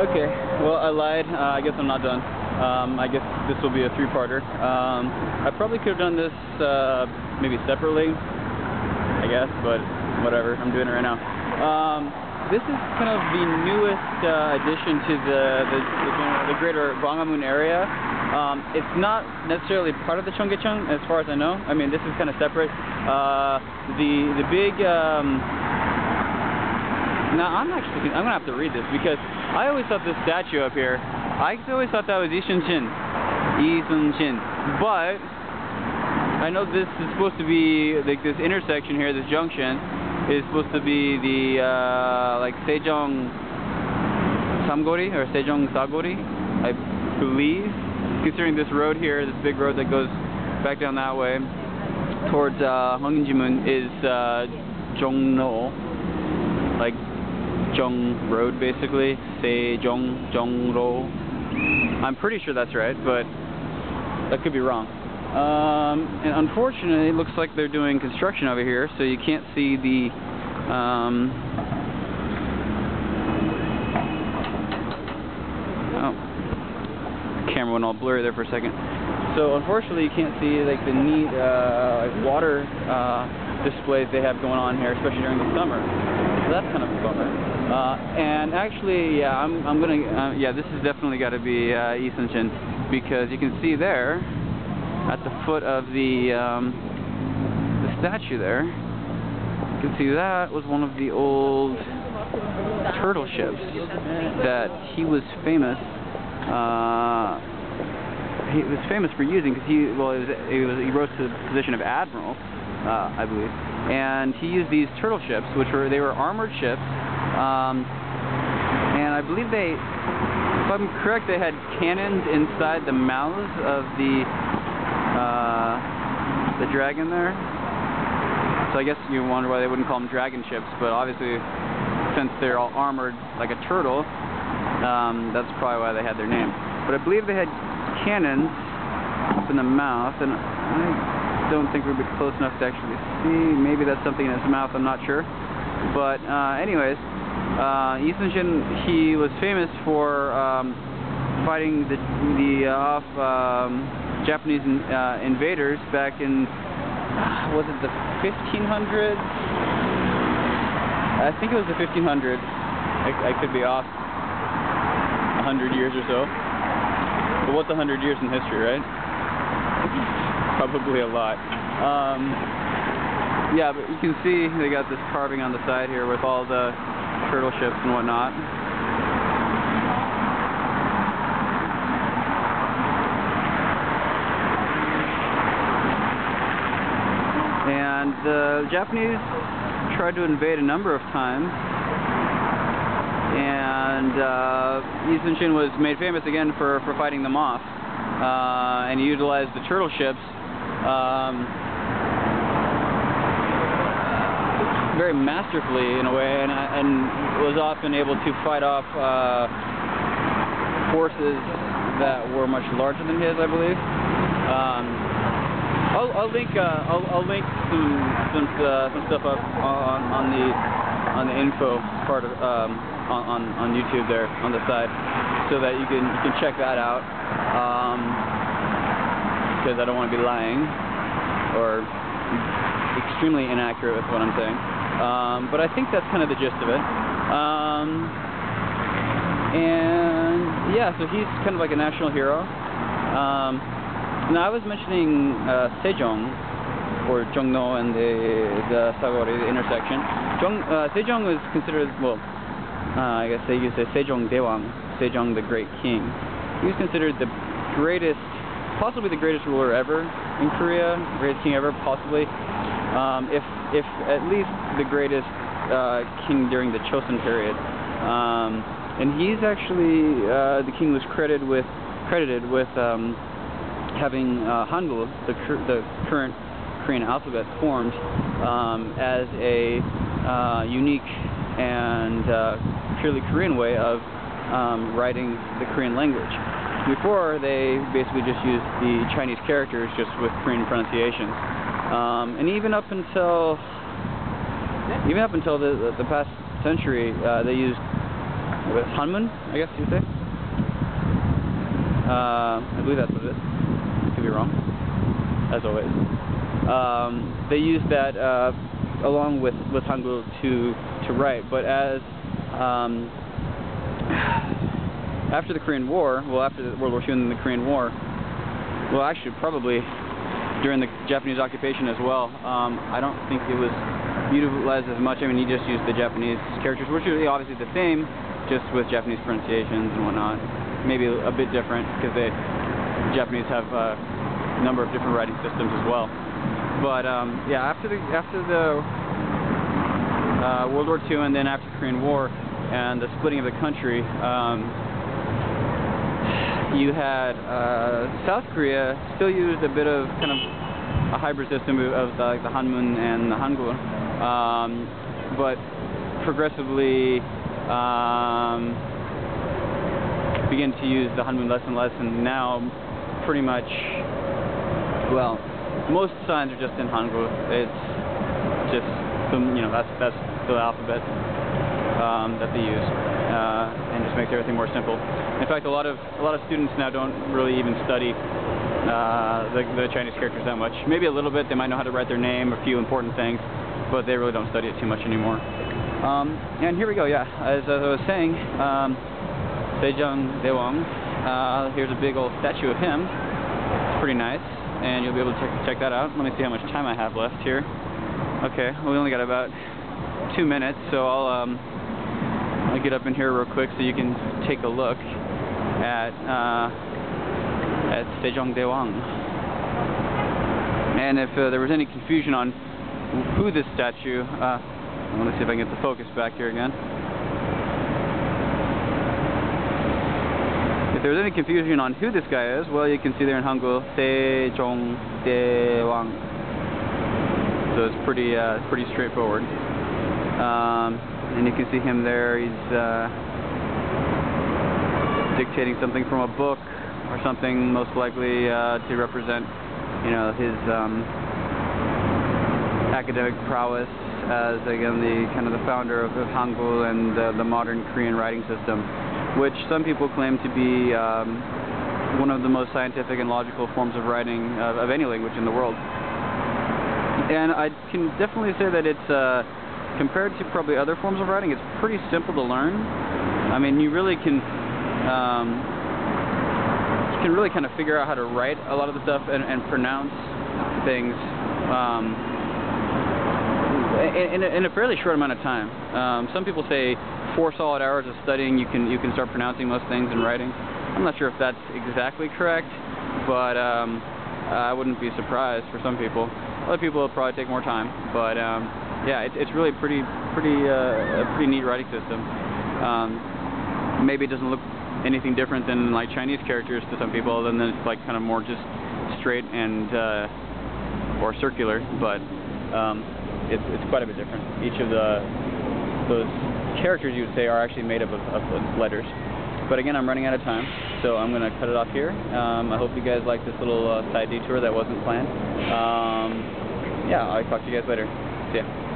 Okay, well I lied, I guess I'm not done. I guess this will be a three-parter. I probably could have done this maybe separately, I guess, but whatever, I'm doing it right now. This is kind of the newest addition to the greater Bangamun area. It's not necessarily part of the Cheonggyecheon, as far as I know. I mean, this is kind of separate. The big... Now, I'm going to have to read this, because I always thought this statue up here, I always thought that was Yi Sun-sin. But I know this is supposed to be, like, this intersection here, this junction, is supposed to be the like Sejong Samgeori or Sejong Sageori, I believe, considering this road here, this big road that goes back down that way towards Hong Injimun is Jongno, like Jong Road basically, Sejong Jongro. I'm pretty sure that's right, but that could be wrong. And unfortunately, it looks like they're doing construction over here, so you can't see the oh, camera went all blurry there for a second. So unfortunately, you can't see like the neat like water displays they have going on here, especially during the summer. So that's kind of a bummer. And actually, yeah, I'm gonna yeah, this has definitely got to be Yi Sun-sin, because you can see there, at the foot of the statue there, you can see that was one of the old turtle ships that he was famous for using, because he rose to the position of admiral, I believe, and he used these turtle ships, which were, they were armored ships, and I believe they, if I'm correct, they had cannons inside the mouths of the dragon there. So I guess you wonder why they wouldn't call them dragon ships, but obviously since they're all armored like a turtle, that's probably why they had their name. But I believe they had cannons up in the mouth, and I don't think we'd be close enough to actually see. Maybe that's something in his mouth, I'm not sure. But anyways, Yi Sun-sin, he was famous for fighting off Japanese invaders back in, was it the 1500s? I think it was the 1500s. I could be off 100 years or so. But what's 100 years in history, right? Probably a lot. Yeah, but you can see they got this carving on the side here with all the turtle ships and whatnot. And the Japanese tried to invade a number of times, and Yi Sun-sin was made famous again for fighting them off, and he utilized the turtle ships very masterfully in a way, and was often able to fight off forces that were much larger than his, I believe. I'll link some stuff up on the info part of on YouTube there on the side, so that you can check that out, because I don't want to be lying or extremely inaccurate with what I'm saying. But I think that's kind of the gist of it. And yeah, so he's kind of like a national hero. Now, I was mentioning Sejong, or Jongno and the Sageori, the intersection. Sejong is considered, well, I guess they used to say Sejong Daewang, Sejong the Great King. He was considered the greatest, possibly the greatest ruler ever in Korea, greatest king ever, possibly. If at least the greatest king during the Chosun period. And he's actually, the king was credited with having Hangul, the current Korean alphabet, formed as a unique and purely Korean way of writing the Korean language. Before, they basically just used the Chinese characters just with Korean pronunciations, and even up until the past century, they used Hanmun, I guess you'd say. I believe that's what it is. Could be wrong, as always. They use that along with Hangul to write, but as after the Korean War, well, after World War II and then the Korean War, well, actually probably during the Japanese occupation as well. I don't think it was utilized as much. I mean, he just used the Japanese characters, which are obviously the same, just with Japanese pronunciations and whatnot. Maybe a bit different because the Japanese have a number of different writing systems as well. But yeah, after the World War II and then after the Korean War and the splitting of the country, you had South Korea still used a bit of kind of a hybrid system of like the Hanmun and the Hangul, but progressively begin to use the Hanmun less and less, and now pretty much, well, most signs are just in Hangul. It's just, you know, that's the alphabet that they use, and just makes everything more simple. In fact, a lot of students now don't really even study the Chinese characters that much. Maybe a little bit. They might know how to write their name, a few important things, but they really don't study it too much anymore. And here we go. Yeah, as I was saying. Sejong Daewang. Here's a big old statue of him. It's pretty nice, and you'll be able to check that out. Let me see how much time I have left here. Okay, well, we only got about 2 minutes, so I'll get up in here real quick so you can take a look at Sejong Daewang. And if there was any confusion on who this statue, I want to see if I can get the focus back here again. If there's any confusion on who this guy is, well, you can see there in Hangul, Sejong Daewang. So it's pretty straightforward. And you can see him there. He's dictating something from a book or something, most likely to represent, you know, his academic prowess as, again, the kind of the founder of Hangul and the modern Korean writing system, which some people claim to be one of the most scientific and logical forms of writing of any language in the world. And I can definitely say that it's, compared to probably other forms of writing, it's pretty simple to learn. I mean, you can really kind of figure out how to write a lot of the stuff and pronounce things in a fairly short amount of time. Some people say 4 solid hours of studying, you can start pronouncing most things in writing. I'm not sure if that's exactly correct, but I wouldn't be surprised for some people. Other people will probably take more time, but yeah, it's really a pretty neat writing system. Maybe it doesn't look anything different than like Chinese characters to some people, other than it's like kind of more just straight and or circular, but it's quite a bit different. Each of those characters, you would say, are actually made up of letters. But again, I'm running out of time, so I'm going to cut it off here. I hope you guys liked this little side detour that wasn't planned. Yeah, I'll talk to you guys later. See ya.